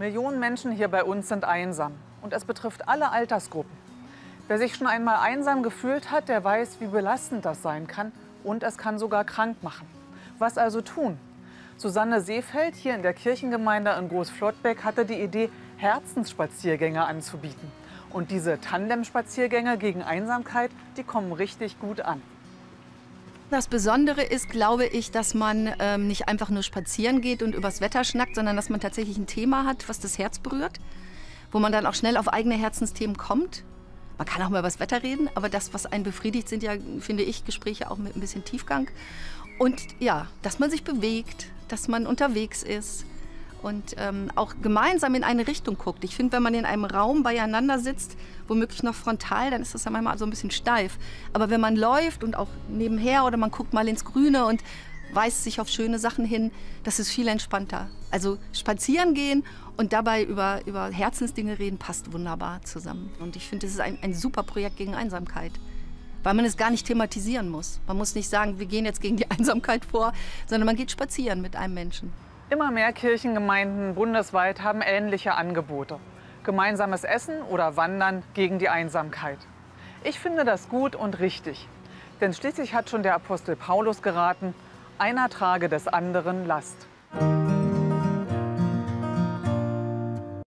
Millionen Menschen hier bei uns sind einsam. Und es betrifft alle Altersgruppen. Wer sich schon einmal einsam gefühlt hat, der weiß, wie belastend das sein kann. Und es kann sogar krank machen. Was also tun? Susanne Seefeldt hier in der Kirchengemeinde in Großflottbek hatte die Idee, Herzensspaziergänge anzubieten. Und diese Tandemspaziergänge gegen Einsamkeit, die kommen richtig gut an. Das Besondere ist, glaube ich, dass man nicht einfach nur spazieren geht und übers Wetter schnackt, sondern dass man tatsächlich ein Thema hat, was das Herz berührt, wo man dann auch schnell auf eigene Herzensthemen kommt. Man kann auch mal über das Wetter reden, aber das, was einen befriedigt, sind ja, finde ich, Gespräche auch mit ein bisschen Tiefgang. Und ja, dass man sich bewegt, dass man unterwegs ist und auch gemeinsam in eine Richtung guckt. Ich finde, wenn man in einem Raum beieinander sitzt, womöglich noch frontal, dann ist das ja manchmal so ein bisschen steif. Aber wenn man läuft und auch nebenher oder man guckt mal ins Grüne und weist sich auf schöne Sachen hin, das ist viel entspannter. Also spazieren gehen und dabei über Herzensdinge reden, passt wunderbar zusammen. Und ich finde, das ist ein super Projekt gegen Einsamkeit, weil man es gar nicht thematisieren muss. Man muss nicht sagen, wir gehen jetzt gegen die Einsamkeit vor, sondern man geht spazieren mit einem Menschen. Immer mehr Kirchengemeinden bundesweit haben ähnliche Angebote. Gemeinsames Essen oder Wandern gegen die Einsamkeit. Ich finde das gut und richtig. Denn schließlich hat schon der Apostel Paulus geraten, einer trage des anderen Last.